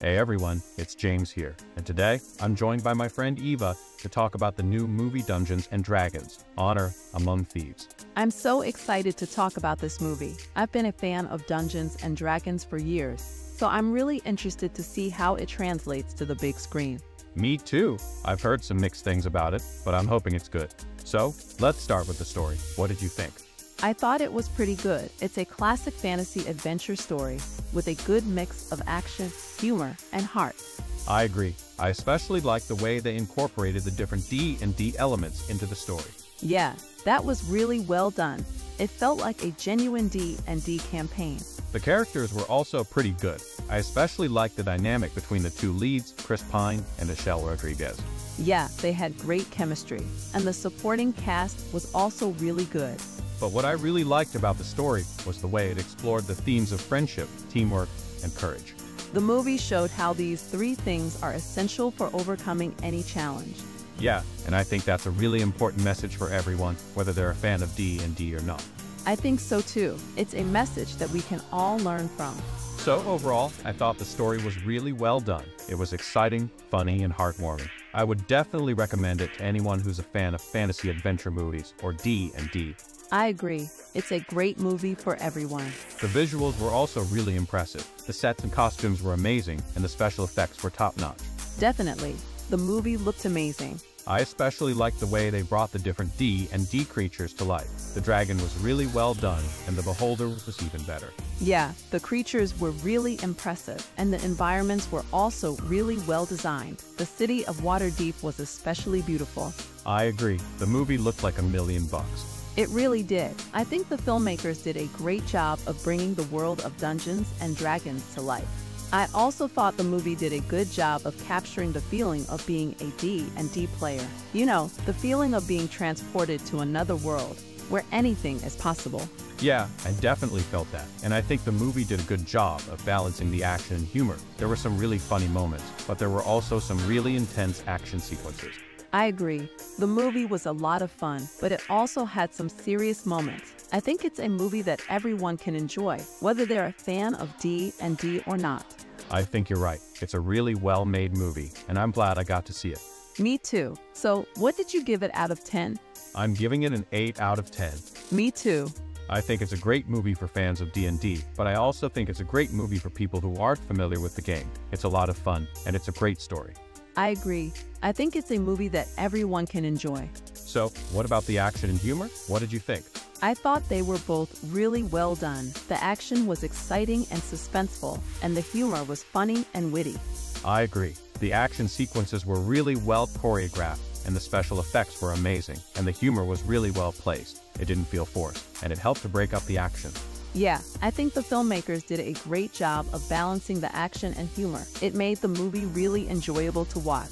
Hey everyone, it's James here, and today I'm joined by my friend Eva to talk about the new movie Dungeons & Dragons, Honor Among Thieves. I'm so excited to talk about this movie. I've been a fan of Dungeons & Dragons for years, so I'm really interested to see how it translates to the big screen. Me too. I've heard some mixed things about it, but I'm hoping it's good. So, let's start with the story. What did you think? I thought it was pretty good. It's a classic fantasy adventure story with a good mix of action, humor, and heart. I agree. I especially liked the way they incorporated the different D&D elements into the story. Yeah, that was really well done. It felt like a genuine D&D campaign. The characters were also pretty good. I especially liked the dynamic between the two leads, Chris Pine and Michelle Rodriguez. Yeah, they had great chemistry, and the supporting cast was also really good. But what I really liked about the story was the way it explored the themes of friendship, teamwork, and courage. The movie showed how these three things are essential for overcoming any challenge. Yeah, and I think that's a really important message for everyone, whether they're a fan of D&D or not. I think so too. It's a message that we can all learn from. So overall, I thought the story was really well done. It was exciting, funny, and heartwarming. I would definitely recommend it to anyone who's a fan of fantasy adventure movies or D&D. I agree. It's a great movie for everyone. The visuals were also really impressive. The sets and costumes were amazing, and the special effects were top-notch. Definitely. The movie looked amazing. I especially liked the way they brought the different D&D creatures to life. The dragon was really well done, and the beholder was even better. Yeah, the creatures were really impressive, and the environments were also really well designed. The city of Waterdeep was especially beautiful. I agree. The movie looked like $1,000,000. It really did. I think the filmmakers did a great job of bringing the world of Dungeons & Dragons to life. I also thought the movie did a good job of capturing the feeling of being a D&D player. You know, the feeling of being transported to another world where anything is possible. Yeah, I definitely felt that, and I think the movie did a good job of balancing the action and humor. There were some really funny moments, but there were also some really intense action sequences. I agree. The movie was a lot of fun, but it also had some serious moments. I think it's a movie that everyone can enjoy, whether they're a fan of D&D or not. I think you're right. It's a really well-made movie, and I'm glad I got to see it. Me too. So, what did you give it out of 10? I'm giving it an 8 out of 10. Me too. I think it's a great movie for fans of D&D, but I also think it's a great movie for people who aren't familiar with the game. It's a lot of fun, and it's a great story. I agree. I think it's a movie that everyone can enjoy. So, what about the action and humor? What did you think? I thought they were both really well done. The action was exciting and suspenseful, and the humor was funny and witty. I agree. The action sequences were really well choreographed, and the special effects were amazing, and the humor was really well placed. It didn't feel forced, and it helped to break up the action. Yeah, I think the filmmakers did a great job of balancing the action and humor. It made the movie really enjoyable to watch.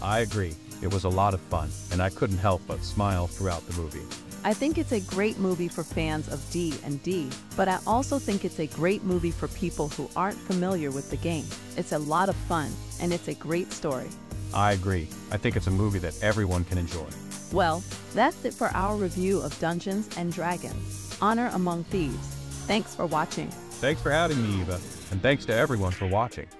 I agree. It was a lot of fun, and I couldn't help but smile throughout the movie. I think it's a great movie for fans of D&D, but I also think it's a great movie for people who aren't familiar with the game. It's a lot of fun, and it's a great story. I agree. I think it's a movie that everyone can enjoy. Well, that's it for our review of Dungeons & Dragons, Honor Among Thieves. Thanks for watching. Thanks for having me, Eva, and thanks to everyone for watching.